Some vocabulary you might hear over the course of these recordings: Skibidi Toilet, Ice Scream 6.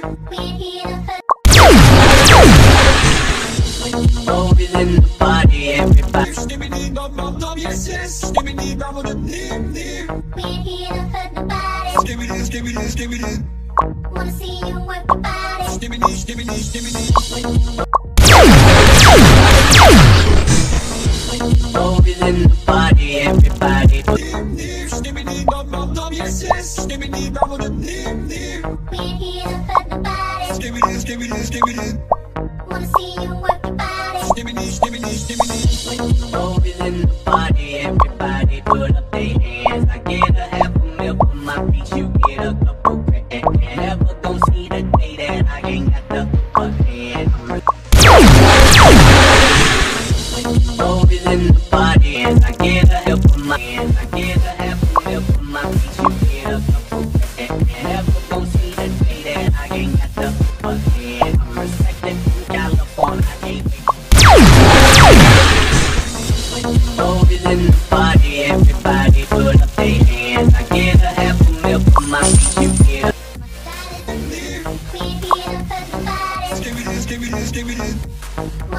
Always in the party, everybody. Skibidi dum dum dum, yes yes. Skibidi dum dum dim dim. We ain't here to hurt nobody. Skibidi skibidi skibidi. Wanna see you work your body. Skibidi skibidi skibidi. Always in the party, everybody. Dim dim. Skibidi dum dum dum, yes yes. Skibidi dum dum dim dim. We ain't here to hurt nobody. Skibidi skibidi skibidi. Wanna see you work your body. Skibidi, skibidi, skibidi. Always in the party, everybody put up their hands. I get a half a meal for my peace, you get a couple grand. Never gon' see the day that I ain't got the upper hand. Always in the party, and I get a half a meal. I get a half a meal for my peace, you get a couple grand. Never gon' see the day that I ain't got the upper hand. I'm respecting. Always in the party, everybody put up their hands. I get a half a meal for my feet, you get a. Wanna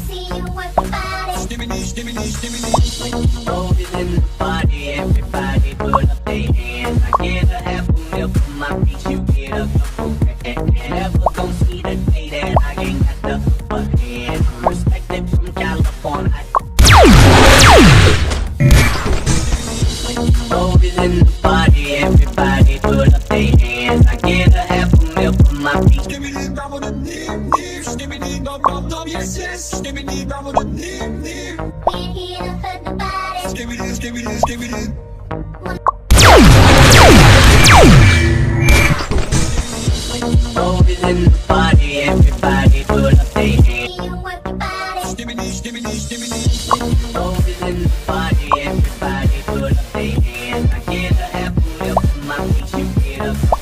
see you work your body. Always in the party, everybody put up their hands. I get a half a meal for my feet, you get a couple grand. Never gon' see the day that I ain't got the upper hand. I'm respected from California. Always in the party, everybody put up their hands. I get a half a meal for my feet. Skibidi dum dum dim dim. Skibidi dum dum dum, yes yes. Skibidi dum dum dim dim. We ain't here to hurt nobody. Skibidi skibidi skibidi. Always in the party, everybody put up their hands. You work your body. Skibidi skibidi skibidi. Always in the party, everybody put up their hands. I get a half a meal for my feet, you get a couple grand.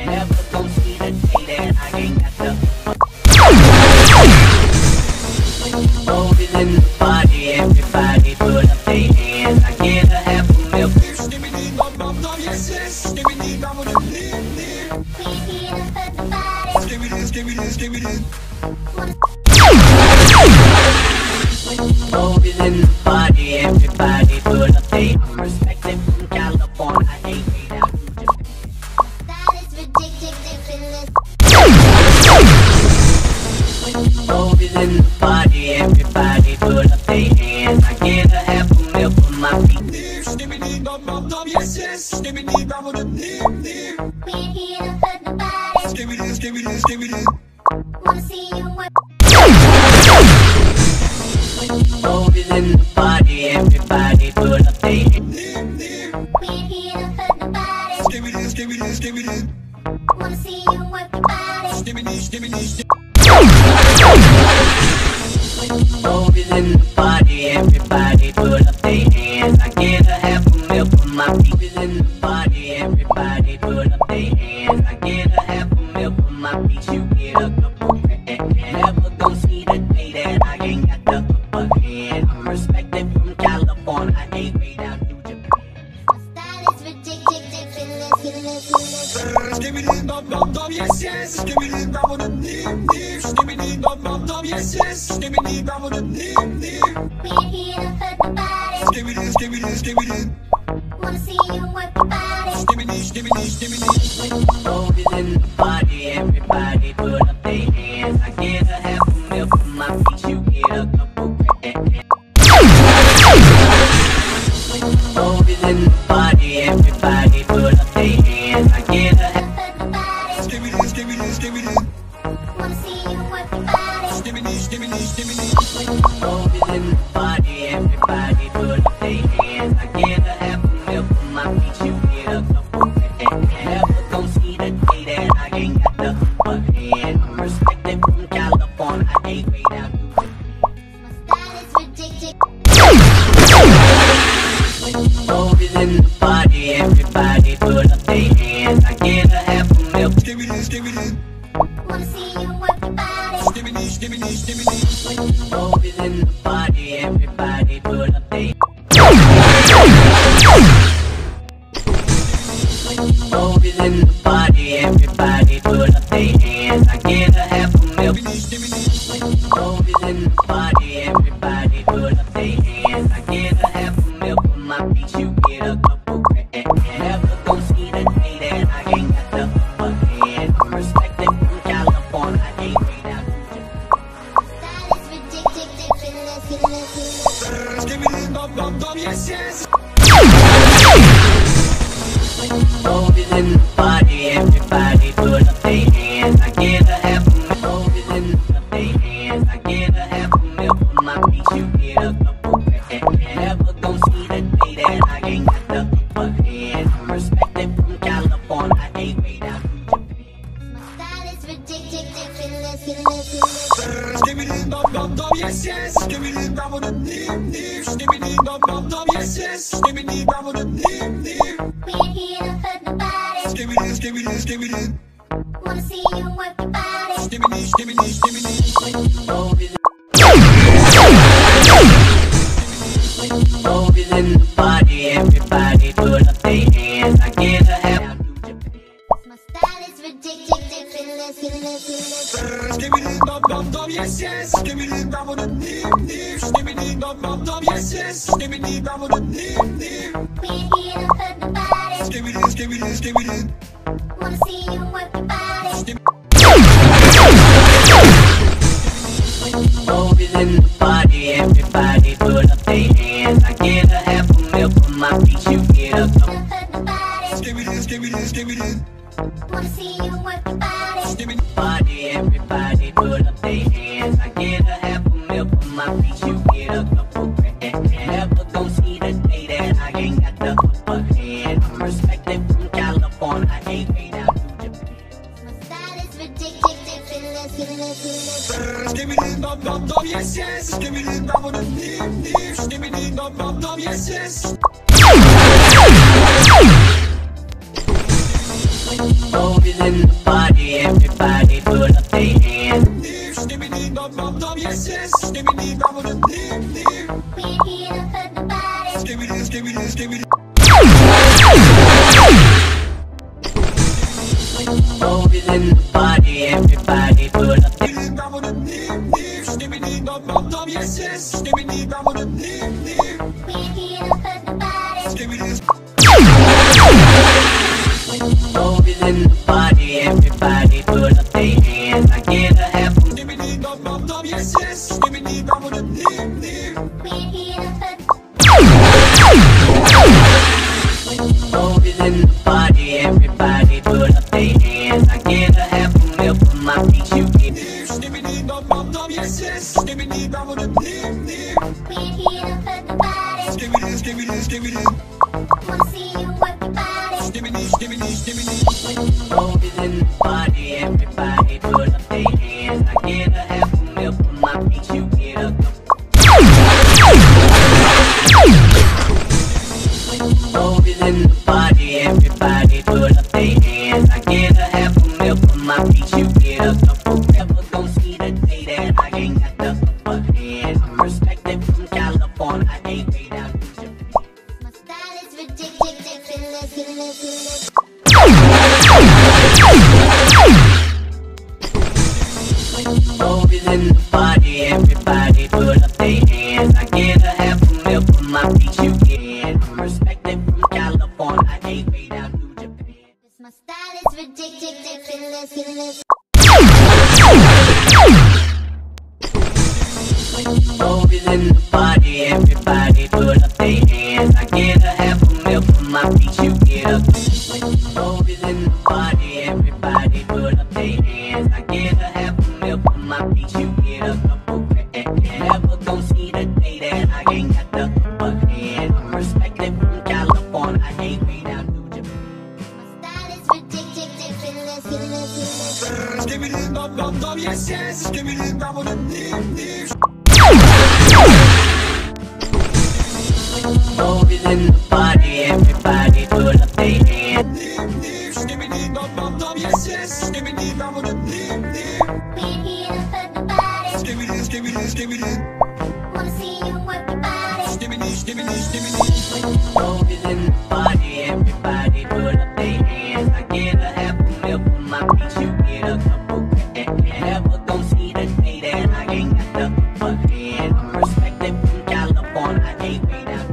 Never gon' see the day that I ain't got the. Always in the party, everybody put up their hands. I get a half a meal. Skibidi dum dum dum, yes yes. Skibidi dum dum dim dim. We ain't here to hurt nobody. Skibidi skibidi skibidi. Always in the party, everybody put up their hands. I'm respected from California, I hate me now. That is ridiculous. Always in the party, everybody put up their hands. I get a half a meal for my feet. Skibidi dum dum dum, yes yes. Skibidi dum dum dim dim. We ain't here to hurt nobody. Skibidi skibidi skibidi. Wanna see you work. Always in the party, everybody put up their hands. We ain't here to hurt nobody. Skibidi, skibidi, skibidi. Wanna see you work your body. Skibidi, skibidi, skibidi. Always in the party, everybody put up their hands. I get a half a meal for my feet. Always in the party, everybody put up their hands. I get a half a meal for my feet. You get a couple grand. Never gon' see the day that I ain't got the. And I'm respected from California, I hate me down to Japan. That is ridiculous. Skibidi dum dum dum, yes yes. Skibidi dum dum dim dim. Skibidi dum dum dum, yes yes. Skibidi dum dum dim dim. We ain't here to hurt nobody. Skibidi skibidi skibidi. Wanna see you work your body. Skibidi skibidi skibidi. Always in the party, everybody put up their hands. I get a half a meal for my feet, you get a couple. Always in the party, everybody put up their hands. I get a half a meal. Skibidi, skibidi, skibidi. Wanna see you work your body. Skibidi, skibidi, skibidi. Always in the party, everybody put up their hands. I get a half a meal for my feet, you get a couple grand. Never gon' see the day that I ain't got the upper hand. I'm respected from California, I hate me down to Japan. Always in the party, everybody put up their hands. I get a half a meal. Skibidi, skibidi. Wanna see you work your body. Skibidi, skibidi, skibidi. Always in the party, everybody put up their hands. Always in the party, everybody put up their hands. Wanna see you work your body. Skibidi, skibidi, skibidi. When you roll it, when you roll it in the body, everybody put up their hands. I get a half. My style is ridiculous. Skibidi, dum dum dum, yes yes. Skibidi, dum dum dum. Skibidi, dum dum dum, yes yes. Skibidi, dum dum dum. We here to hurt the body. Skibidi, skibidi, skibidi. Wanna see you work your body. When you roll it in the body, everybody put up their hands. I get a half a mil for my feet, you get up. Skibidi, skibidi, skibidi. Wanna see you work your body. Skibidi, body, everybody put up their hands. I get a half a mil for my feet, you get up. Never gon' see the day that I ain't got the upper hand. I'm respected from California, I ain't made out of Japan. My style is ridiculous. Skibidi, dum dum dum, yes yes. Skibidi, dum dum dum. Skibidi, dum dum dum, yes yes. When you roll it in the body, everybody put up their hands. Skibidi, dum dum dum, yes yes. Skibidi, dum dum dum. We here to hurt the body. Skibidi, skibidi, skibidi. When you roll it in the body, everybody put up their hands. Skibidi, dum dum dum, yes yes. Skibidi, dum dum dum. We here to hurt the body. Skibidi. When you roll it in the body, everybody put up their hands. I get a half a skibidi dum dum dum, yes yes. Skibidi dum dum dum. We here to hurt. When you roll it in the body, everybody put up their hands. I get a half a mil for my feet, you get. Skibidi dum dum dum, yes yes. Skibidi dum dum dum. We here to hurt the body. Skibidi, skibidi, skibidi. Wanna see you work your body. Skibidi, skibidi, skibidi. When you roll it in the body, everybody put up their hands. I get a half a mil for my feet, you get up. When you roll it in the body, everybody put up their hands. I get a half a mil for my feet, you get up. Never gon' see the day that I ain't got the upper hand. I'm respected from California, I ain't made out of Japan. My style is ridiculous. When you roll it in the body, everybody put up their hands. I get a half a mil for my feet, you get. I'm respected from California, I ain't made out of Japan. My style is ridiculous. When you roll it in the body, everybody put up their hands. I get a half a mil for my feet, you get up. When you roll it in the body, everybody put up their hands. I get a half a mil for my feet, you get up. Never gon' see the day that I ain't got the upper hand. I'm respected from California, I ain't made out of Japan. My style is ridiculous. Skibidi, dum dum dum, yes yes. Skibidi, dum dum dum. When you roll it in the body, everybody put up their hands. Skibidi, dum dum dum, yes yes. Skibidi, dum dum dum. We here to hurt the body. Skibidi, skibidi, skibidi. Wanna see you work your body. Skibidi, skibidi, skibidi. When you roll it in the body, everybody put up their hands. I get a half a mil for my feet, you get a couple. Never gon' see the day that I ain't got the upper hand. I'm respected from California, I ain't made out.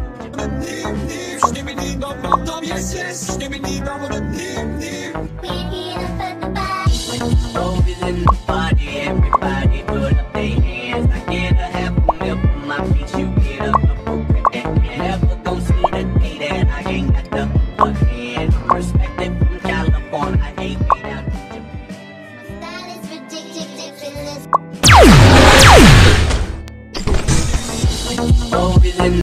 Skibidi, dum dum dum, yes yes. Skibidi, dum dum dum. We here to hurt the body. When you roll it in the body, everybody.